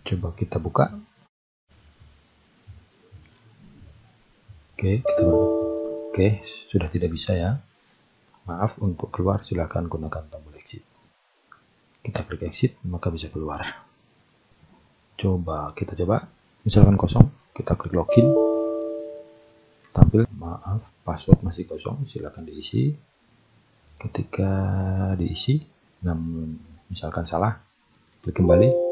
Coba kita buka. Oke, kita buka. Oke, sudah tidak bisa ya. Maaf, untuk keluar silahkan gunakan tombol exit. Kita klik exit, maka bisa keluar. Coba, kita coba. Misalkan kosong, kita klik login. Tampil, maaf, password masih kosong, silahkan diisi. Ketika diisi, namun misalkan salah, klik kembali.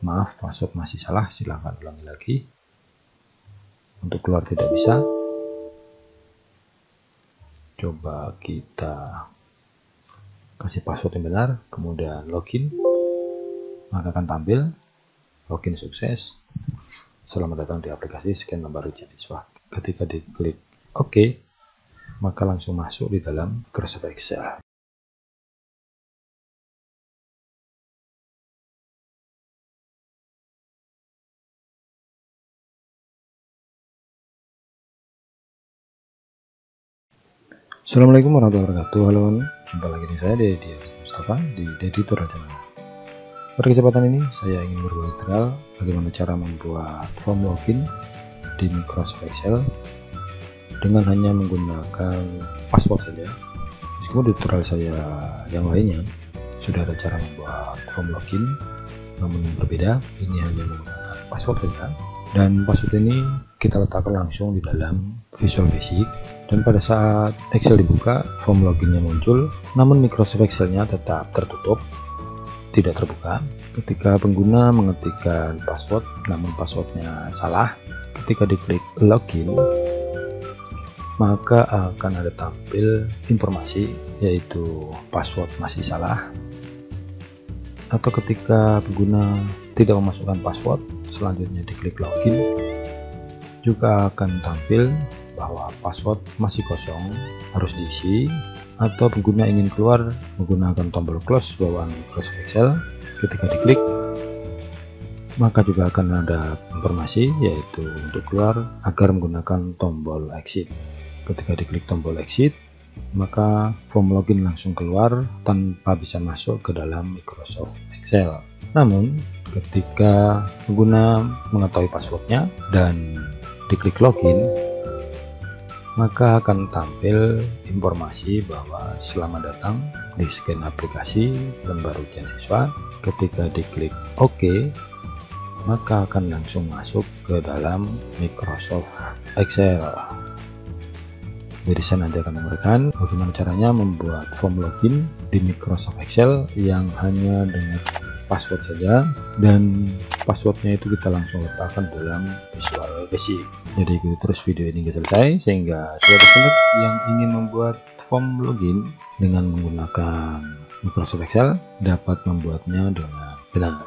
Maaf, password masih salah, silahkan ulangi lagi. Untuk keluar tidak bisa. Coba kita kasih password yang benar, kemudian login. Maka akan tampil login sukses. Selamat datang di aplikasi scan lembar rujuk siswa. Ketika diklik OK, maka langsung masuk di dalam Microsoft Excel. Assalamualaikum warahmatullahi wabarakatuh. Halo, jumpa lagi dengan saya Dedi Mustafa di Dedi Tutorial Channel. Pada kesempatan ini saya ingin berbagi tutorial bagaimana cara membuat form login di Microsoft Excel dengan hanya menggunakan password saja. Meskipun di tutorial saya yang lainnya sudah ada cara membuat form login, namun berbeda, ini hanya menggunakan password saja. Dan password ini kita letakkan langsung di dalam Visual Basic, dan pada saat Excel dibuka form loginnya muncul, namun Microsoft Excel-nya tetap tertutup, tidak terbuka. Ketika pengguna mengetikkan password namun passwordnya salah, ketika diklik login maka akan ada tampil informasi, yaitu password masih salah, atau ketika pengguna tidak memasukkan password selanjutnya diklik login juga akan tampil bahwa password masih kosong, harus diisi. Atau pengguna ingin keluar menggunakan tombol close bawaan Microsoft Excel, ketika diklik maka juga akan ada informasi, yaitu untuk keluar agar menggunakan tombol exit. Ketika diklik tombol exit maka form login langsung keluar tanpa bisa masuk ke dalam Microsoft Excel. Namun ketika pengguna mengetahui passwordnya dan diklik login maka akan tampil informasi bahwa selamat datang di scan aplikasi lembar ujian siswa. Ketika diklik OK maka akan langsung masuk ke dalam Microsoft Excel. Jadi saya nanti akan memberikan bagaimana caranya membuat form login di Microsoft Excel yang hanya dengan password saja, dan passwordnya itu kita langsung letakkan dalam Visual Basic. Jadi ikuti terus video ini hingga selesai, sehingga saudara teman yang ingin membuat form login dengan menggunakan Microsoft Excel dapat membuatnya dengan benar.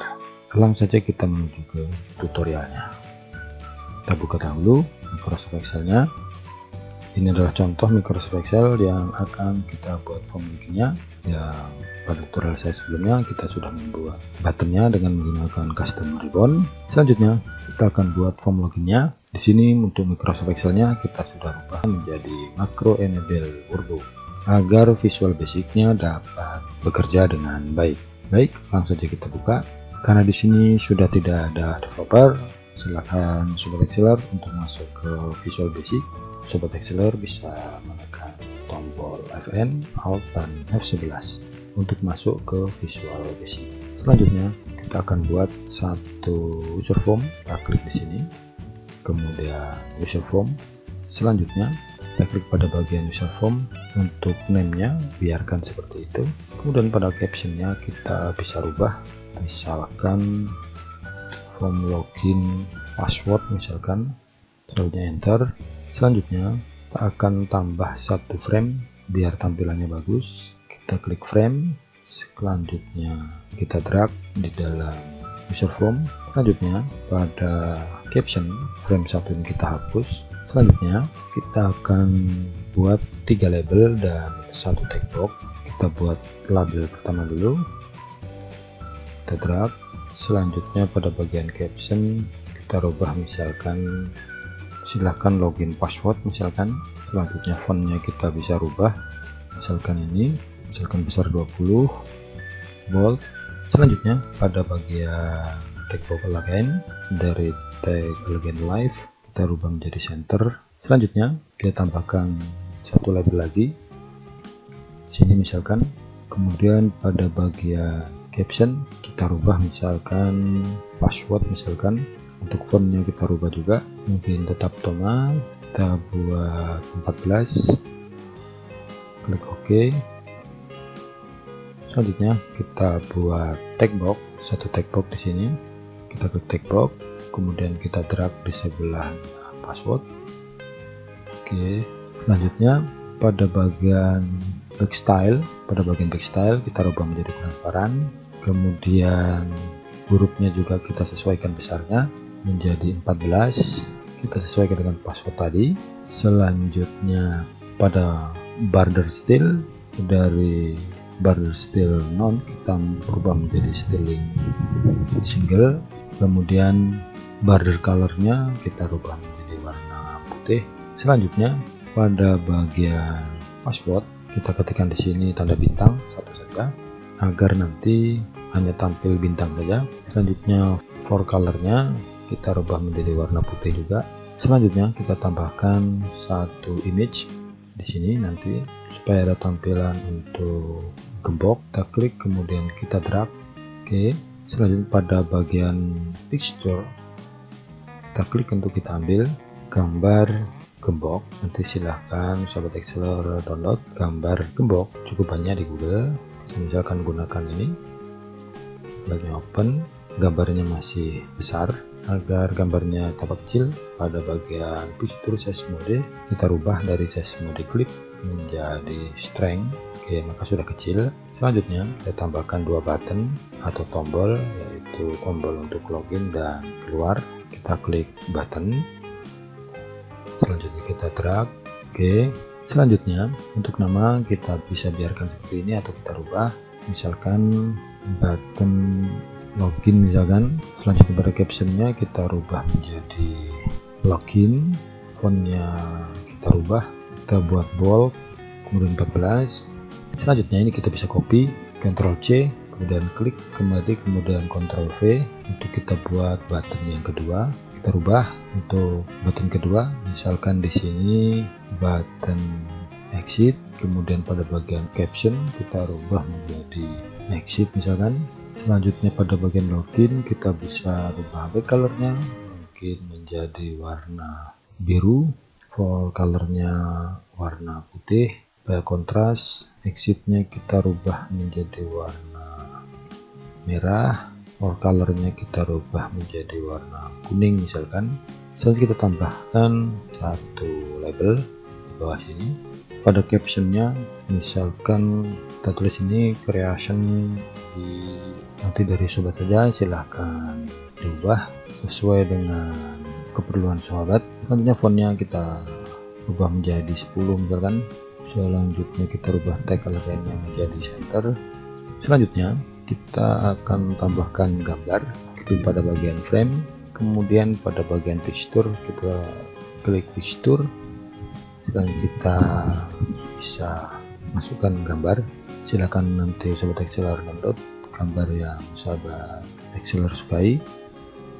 Langsung saja kita menuju ke tutorialnya. Kita buka dahulu Microsoft Excel-nya. Ini adalah contoh Microsoft Excel yang akan kita buat form loginnya. Yang pada tutorial saya sebelumnya kita sudah membuat buttonnya dengan menggunakan custom ribbon. Selanjutnya kita akan buat form loginnya. Di sini untuk Microsoft Excel-nya kita sudah ubah menjadi macro enable workbook agar Visual Basic-nya dapat bekerja dengan baik. Baik, langsung saja kita buka. Karena di sini sudah tidak ada developer, silakan Sobat Exceler untuk masuk ke Visual Basic. Sobat Exceler bisa menekan tombol FN, Alt, dan F11 untuk masuk ke Visual Basic. Selanjutnya kita akan buat satu user form. Kita klik di sini, kemudian user form. Selanjutnya kita klik pada bagian user form, untuk name-nya biarkan seperti itu. Kemudian pada caption-nya kita bisa rubah, misalkan form login password misalkan. Selanjutnya enter. Selanjutnya kita akan tambah satu frame biar tampilannya bagus. Kita klik frame, selanjutnya kita drag di dalam user form. Selanjutnya pada caption frame satu ini kita hapus. Selanjutnya kita akan buat 3 label dan 1 tag box. Kita buat label pertama dulu, kita drag. Selanjutnya pada bagian caption kita rubah, misalkan silahkan login password misalkan. Selanjutnya fontnya kita bisa rubah, misalkan ini, misalkan besar 20 bold. Selanjutnya pada bagian tag vocal login, dari tag login live kita rubah menjadi center. Selanjutnya kita tambahkan satu label lagi sini misalkan, kemudian pada bagian caption kita rubah misalkan password, misalkan untuk fontnya kita rubah juga, mungkin tetap Toma, kita buat 14, klik OK. Selanjutnya kita buat tag box, satu tag box di sini kita klik tag box, kemudian kita drag di sebelah password. Oke, selanjutnya pada bagian back style kita rubah menjadi transparan, kemudian hurufnya juga kita sesuaikan besarnya menjadi 14, kita sesuaikan dengan password tadi. Selanjutnya pada border style, dari border style non kita berubah menjadi styling single, kemudian border colornya kita rubah menjadi warna putih. Selanjutnya pada bagian password kita ketikkan di sini tanda bintang satu saja agar nanti hanya tampil bintang saja. Selanjutnya for colornya kita rubah menjadi warna putih juga. Selanjutnya kita tambahkan satu image di sini nanti supaya ada tampilan untuk gembok, kita klik kemudian kita drag. Oke, selanjutnya pada bagian texture kita klik untuk kita ambil gambar gembok. Nanti silahkan sobat Exceler download gambar gembok, cukup banyak di Google. Misalkan gunakan ini, lagi open, gambarnya masih besar. Agar gambarnya tampak kecil, pada bagian picture size mode kita rubah dari size mode clip menjadi strength. Oke, maka sudah kecil. Selanjutnya kita tambahkan dua button atau tombol, yaitu tombol untuk login dan keluar. Kita klik button, selanjutnya kita drag. Oke, selanjutnya untuk nama kita bisa biarkan seperti ini atau kita rubah misalkan button login misalkan. Selanjutnya pada captionnya kita rubah menjadi login, fontnya kita rubah, kita buat bold kemudian 14. Selanjutnya ini kita bisa copy, Ctrl C kemudian klik kembali, kemudian Ctrl V untuk kita buat button yang kedua. Kita rubah untuk button kedua misalkan di sini button exit, kemudian pada bagian caption kita rubah menjadi exit misalkan. Selanjutnya pada bagian login kita bisa rubah colornya mungkin menjadi warna biru, for colornya warna putih, supaya kontras. Exitnya kita rubah menjadi warna merah, for colornya kita rubah menjadi warna kuning misalkan. Selanjutnya kita tambahkan satu label di bawah sini. Pada captionnya misalkan kita tulis ini creation, di nanti dari sobat saja silahkan diubah sesuai dengan keperluan sobat. Selanjutnya fontnya kita ubah menjadi 10 misalkan. Selanjutnya kita ubah tag alasannya menjadi center. Selanjutnya kita akan tambahkan gambar itu pada bagian frame, kemudian pada bagian texture kita klik texture dan kita bisa masukkan gambar. Silahkan nanti sobat Exceler download gambar yang sobat Exceler sukai,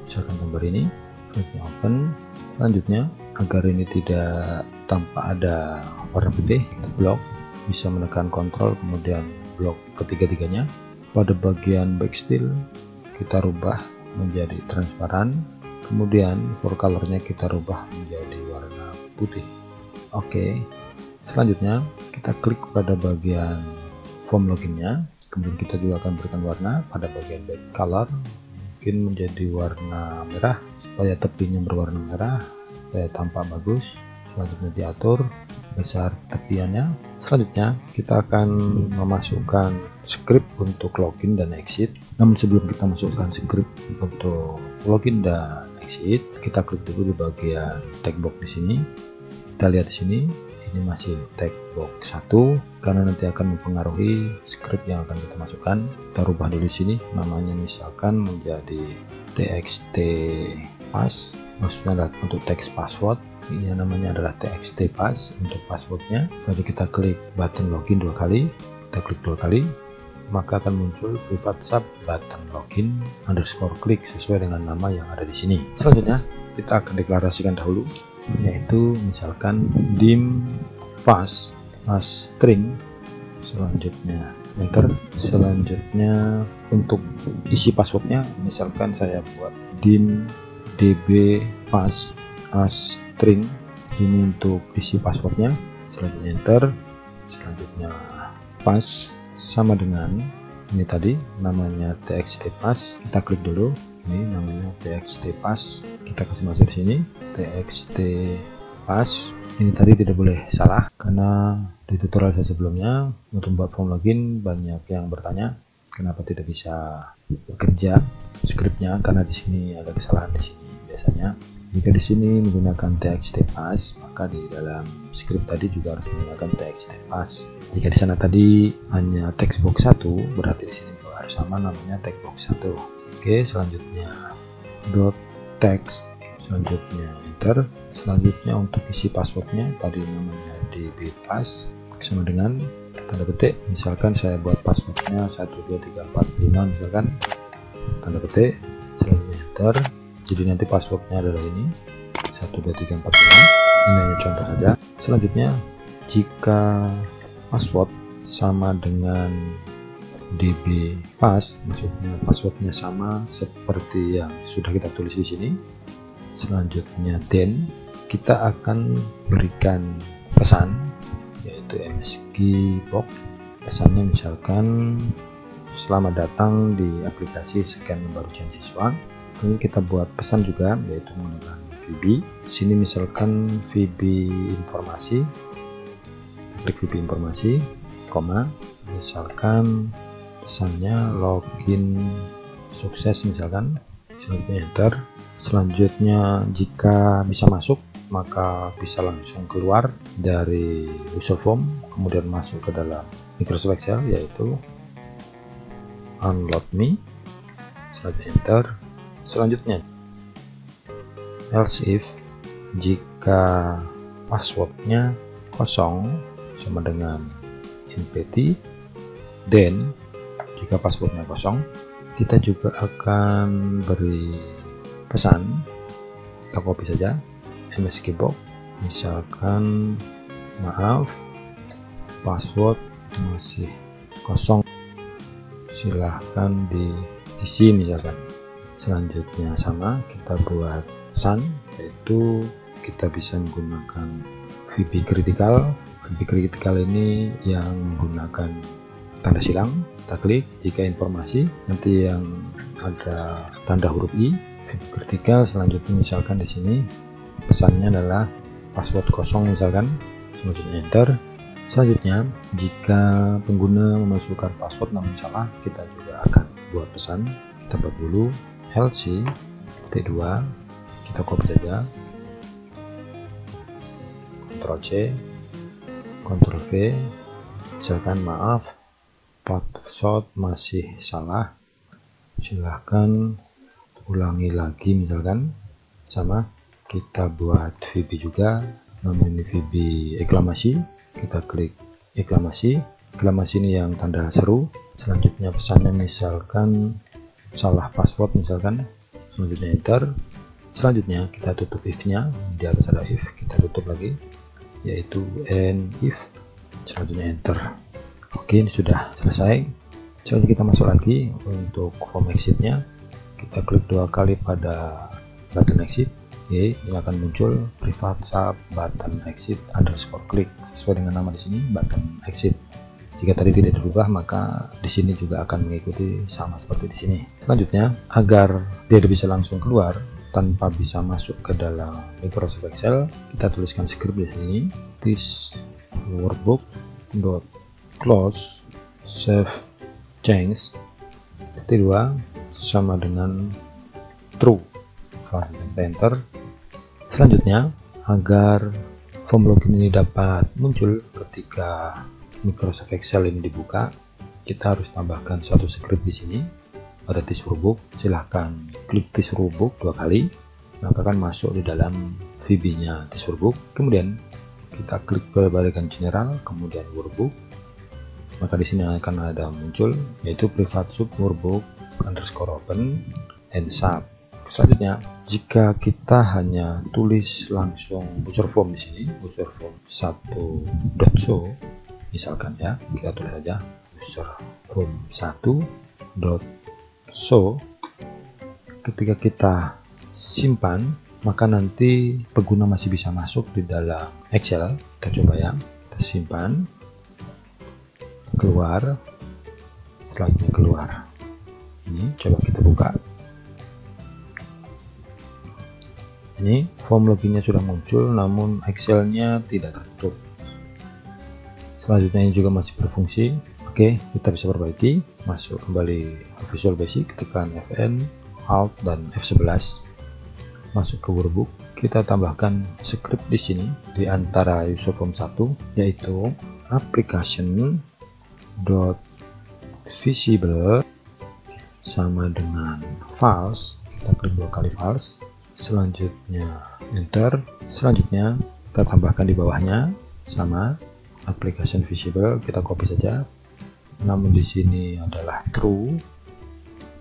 misalkan gambar ini, kliknya open. Selanjutnya agar ini tidak tanpa ada warna putih, blok bisa menekan Ctrl kemudian blok ketiga-tiganya. Pada bagian back style kita rubah menjadi transparan, kemudian for colornya kita rubah menjadi warna putih. Oke, selanjutnya kita klik pada bagian form loginnya, kemudian kita juga akan berikan warna pada bagian back color mungkin menjadi warna merah supaya tepinya berwarna merah supaya tampak bagus. Selanjutnya diatur besar tepiannya. Selanjutnya kita akan memasukkan script untuk login dan exit. Namun sebelum kita masukkan script untuk login dan exit, kita klik dulu di bagian tag box di sini. Kita lihat di sini, ini masih tag box 1 karena nanti akan mempengaruhi script yang akan kita masukkan. Kita rubah dulu di sini, namanya misalkan menjadi txt pass, maksudnya adalah untuk teks password. Ini namanya adalah txt pass untuk passwordnya. Lalu kita klik button login dua kali, kita klik dua kali, maka akan muncul privat sub button login underscore klik sesuai dengan nama yang ada di sini. Selanjutnya kita akan deklarasikan dahulu, yaitu misalkan dim pass as string, selanjutnya enter, selanjutnya untuk isi passwordnya misalkan saya buat dim db pass as string, ini untuk isi passwordnya, selanjutnya enter, selanjutnya pass sama dengan ini tadi namanya txt pass, kita klik dulu, ini namanya txt pass, kita kasih masuk di sini txt pass. Ini tadi tidak boleh salah karena di tutorial saya sebelumnya untuk buat form login banyak yang bertanya kenapa tidak bisa bekerja scriptnya, karena di sini ada kesalahan di sini biasanya. Jika di sini menggunakan txt pass, maka di dalam script tadi juga harus menggunakan txt pass. Jika di sana tadi hanya text box 1, berarti di sini juga harus sama namanya text box 1. Oke, selanjutnya dot text, selanjutnya enter, selanjutnya untuk isi passwordnya tadi namanya db pass sama dengan tanda petik, misalkan saya buat passwordnya 123456 misalkan, tanda petik, selanjutnya enter. Jadi nanti passwordnya adalah ini 123456, ini hanya contoh saja. Selanjutnya jika password sama dengan db pass, maksudnya passwordnya sama seperti yang sudah kita tulis di sini, selanjutnya then kita akan berikan pesan, yaitu msg box, pesannya misalkan selamat datang di aplikasi scan pembaruan siswa. Ini kita buat pesan juga yaitu menggunakan VB. Sini misalkan VB informasi, klik VB informasi, koma, misalkan pesannya login sukses misalkan, selanjutnya enter. Selanjutnya jika bisa masuk maka bisa langsung keluar dari user form kemudian masuk ke dalam Microsoft Excel, yaitu unload me, selanjutnya enter. Selanjutnya else if, jika passwordnya kosong sama dengan mpt, then jika passwordnya kosong kita juga akan beri pesan, kita copy saja msg box, misalkan maaf password masih kosong silahkan diisi misalkan. Selanjutnya sama, kita buat pesan yaitu kita bisa menggunakan VB critical. VB critical ini yang menggunakan tanda silang, kita klik, jika informasi nanti yang ada tanda huruf i, VB critical. Selanjutnya misalkan di sini pesannya adalah password kosong misalkan, selanjutnya enter. Selanjutnya jika pengguna memasukkan password namun salah, kita juga akan buat pesan, kita buat dulu LC T2, kita copy saja, Ctrl C Ctrl V, misalkan maaf password masih salah silahkan ulangi lagi misalkan. Sama, kita buat VB juga, namanya VB eklamasi, kita klik eklamasi, eklamasi ini yang tanda seru. Selanjutnya pesannya misalkan salah password misalkan, selanjutnya enter. Selanjutnya kita tutup if nya, di atas ada if, kita tutup lagi yaitu end if, selanjutnya enter. Oke, ini sudah selesai. Selanjutnya kita masuk lagi untuk form exit nya, kita klik dua kali pada button exit. Oke, ini akan muncul privat sub button exit underscore klik sesuai dengan nama di sini button exit. Jika tadi tidak dirubah maka di sini juga akan mengikuti sama seperti di sini. Selanjutnya agar dia bisa langsung keluar tanpa bisa masuk ke dalam Microsoft Excel, kita tuliskan script di sini this workbook dot close save change T2 sama dengan true, selanjutnya enter. Selanjutnya agar form login ini dapat muncul ketika Microsoft Excel ini dibuka, kita harus tambahkan satu script di sini pada this workbook. Silahkan klik this workbook dua kali, maka akan masuk di dalam VB-nya this workbook. Kemudian kita klik ke bagian general, kemudian workbook, maka di sini akan ada muncul yaitu privat sub workbook underscore open and sub. Selanjutnya, jika kita hanya tulis langsung user form di sini, user form 1.show misalkan ya, kita tulis saja user form 1.show. Ketika kita simpan, maka nanti pengguna masih bisa masuk di dalam Excel. Kita coba ya, kita simpan, keluar, selanjutnya keluar. Ini coba kita buka. Ini form loginnya sudah muncul, namun Excel-nya tidak tertutup. Selanjutnya ini juga masih berfungsi. Oke, kita bisa perbaiki. Masuk kembali ke Visual Basic, tekan Fn, Alt dan F11. Masuk ke workbook, kita tambahkan script di sini di antara user form 1, yaitu application.visible sama dengan false. Kita klik dua kali false, selanjutnya enter, selanjutnya kita tambahkan di bawahnya sama application visible, kita copy saja, namun di sini adalah true.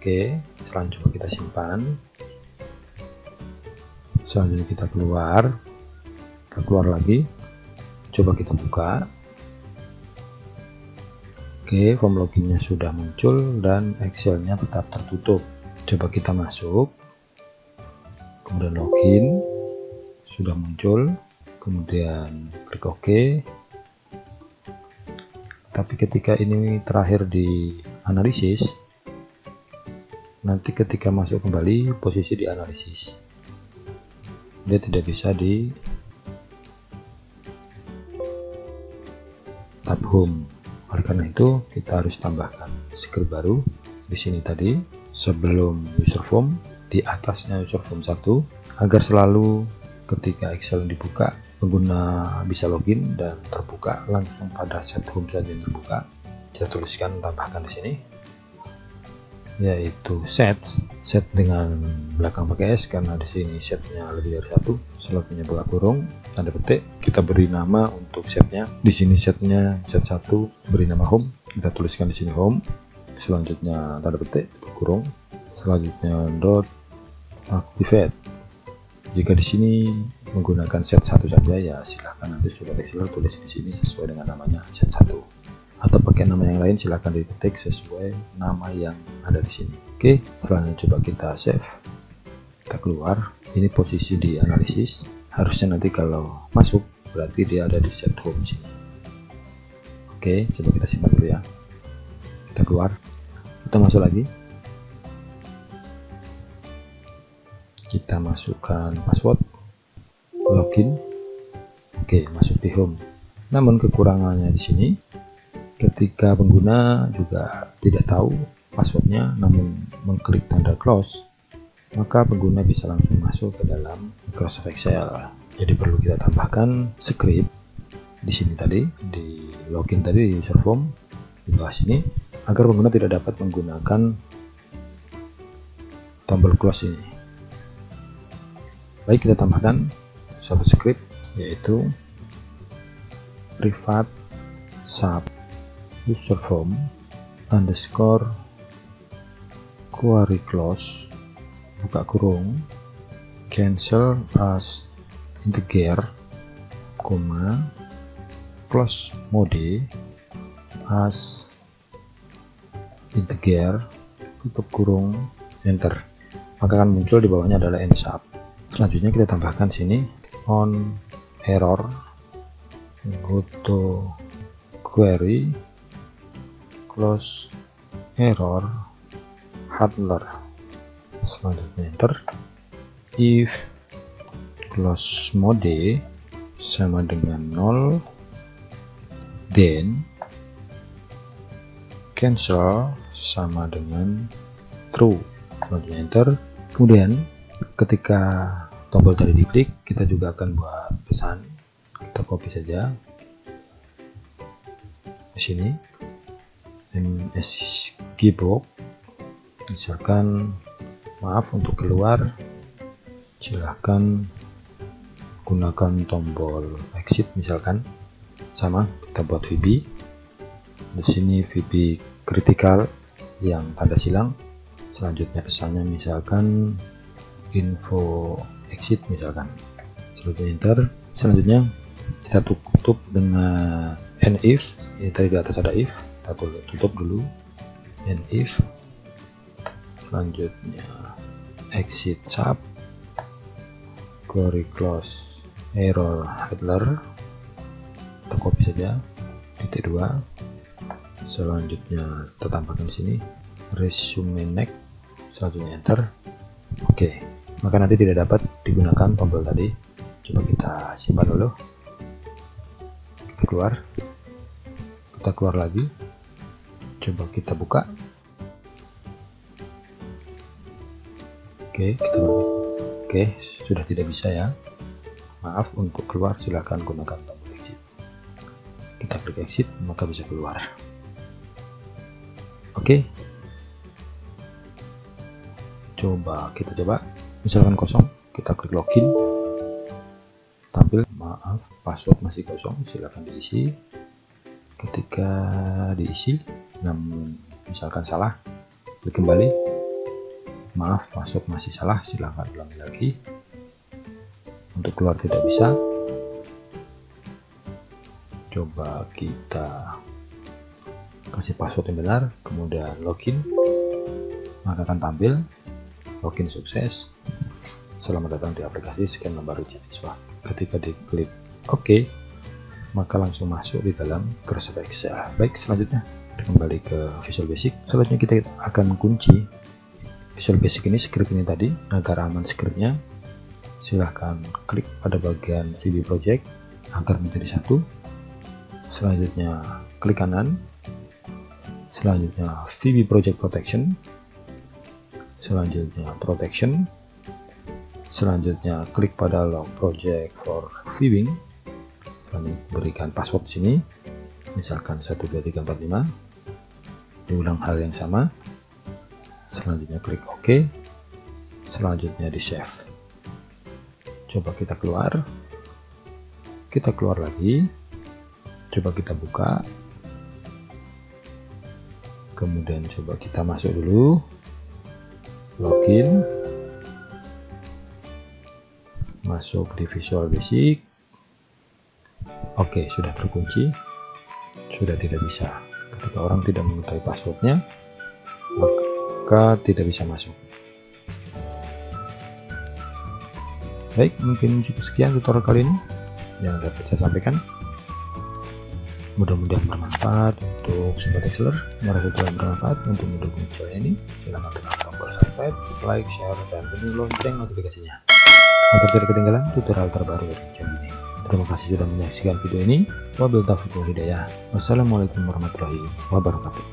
Oke, selanjutnya kita simpan. Selanjutnya kita keluar lagi, coba kita buka. Oke, form loginnya sudah muncul dan Excel-nya tetap tertutup. Coba kita masuk, kemudian login, sudah muncul, kemudian klik OK. Tapi ketika ini terakhir di analisis, nanti ketika masuk kembali posisi di analisis, dia tidak bisa di tab home. Oleh karena itu kita harus tambahkan script baru di sini tadi sebelum user form, di atasnya user form 1, agar selalu ketika Excel dibuka pengguna bisa login dan terbuka langsung pada set home saja yang terbuka. Kita tuliskan, tambahkan di sini yaitu set dengan belakang pakai s karena di sini setnya lebih dari satu, slotnya buka kurung tanda petik, kita beri nama untuk setnya. Di sini setnya set 1, beri nama home, kita tuliskan di sini home, selanjutnya tanda petik kurung, selanjutnya dot activate. Jika di sini menggunakan set 1 saja ya silahkan nanti sudah Excel tulis di sini sesuai dengan namanya set 1, atau pakai nama yang lain silahkan diketik sesuai nama yang ada di sini. Oke, selanjutnya coba kita save, kita keluar. Ini posisi di analisis, harusnya nanti kalau masuk berarti dia ada di set home sini. Oke, coba kita simpan dulu ya, kita keluar, kita masuk lagi, kita masukkan password, login. Oke, masuk di home. Namun kekurangannya di sini, ketika pengguna juga tidak tahu passwordnya namun mengklik tanda close, maka pengguna bisa langsung masuk ke dalam Microsoft Excel. Jadi perlu kita tambahkan script di sini tadi, di login tadi, di user form di bawah sini, agar pengguna tidak dapat menggunakan tombol close ini. Baik, kita tambahkan satu script yaitu private sub user form underscore query close buka kurung cancel as integer comma close mode as integer tutup kurung enter, maka akan muncul di bawahnya adalah end sub. Selanjutnya kita tambahkan sini on error go to query close error handler, selanjutnya enter, if close mode sama dengan 0 then cancel sama dengan true, selanjutnya enter. Kemudian ketika tombol tadi diklik, kita juga akan buat pesan, kita copy saja di sini MSG box, misalkan maaf untuk keluar silahkan gunakan tombol exit misalkan, sama kita buat VB Di sini VB critical yang tanda silang. Selanjutnya pesannya misalkan info exit misalkan. Selanjutnya enter. Selanjutnya kita tutup dengan and if. Ini tadi di atas ada if, kita tutup dulu and if. Selanjutnya exit sub, query close error handler, kita copy saja titik 2. Selanjutnya kita tambahkan di sini resume next. Selanjutnya enter. Oke, maka nanti tidak dapat digunakan tombol tadi. Coba kita simpan dulu, kita keluar lagi, coba kita buka. Oke, sudah tidak bisa ya, maaf. Untuk keluar silahkan gunakan tombol exit. Kita klik exit maka bisa keluar. Oke, coba kita coba misalkan kosong, kita klik login. Tampil, maaf, password masih kosong, silahkan diisi. Ketika diisi, namun misalkan salah, klik kembali. Maaf, password masih salah, silahkan ulangi lagi. Untuk keluar tidak bisa. Coba kita kasih password yang benar, kemudian login. Maka akan tampil login sukses. Selamat datang di aplikasi scan lembar ujian siswa. Ketika diklik OK, maka langsung masuk di dalam Microsoft Excel. Baik, selanjutnya kembali ke Visual Basic. Selanjutnya kita akan kunci Visual Basic ini, script ini tadi, agar aman scriptnya. Silahkan klik pada bagian VB Project agar menjadi satu. Selanjutnya klik kanan. Selanjutnya VB Project Protection. Selanjutnya Protection. Selanjutnya klik pada log project for viewing. Kami berikan password di sini, misalkan 12345. Diulang hal yang sama. Selanjutnya klik OK. Selanjutnya di save. Coba kita keluar. Kita keluar lagi. Coba kita buka. Kemudian coba kita masuk dulu. Login. Masuk di Visual Basic. Oke, sudah terkunci, sudah tidak bisa. Ketika orang tidak mengetahui passwordnya, maka tidak bisa masuk. Baik, mungkin cukup sekian tutorial kali ini yang dapat saya sampaikan. Mudah-mudahan bermanfaat untuk Sobat Exceler. Mudah-mudahan bermanfaat untuk mendukung channel ini. Silahkan tekan tombol subscribe, like, share, dan bunyi lonceng notifikasinya agar tidak ketinggalan tutorial terbaru dari channel ini. Terima kasih sudah menyaksikan video ini. Wabillahi taufiq wal hidayah. Wassalamualaikum warahmatullahi wabarakatuh.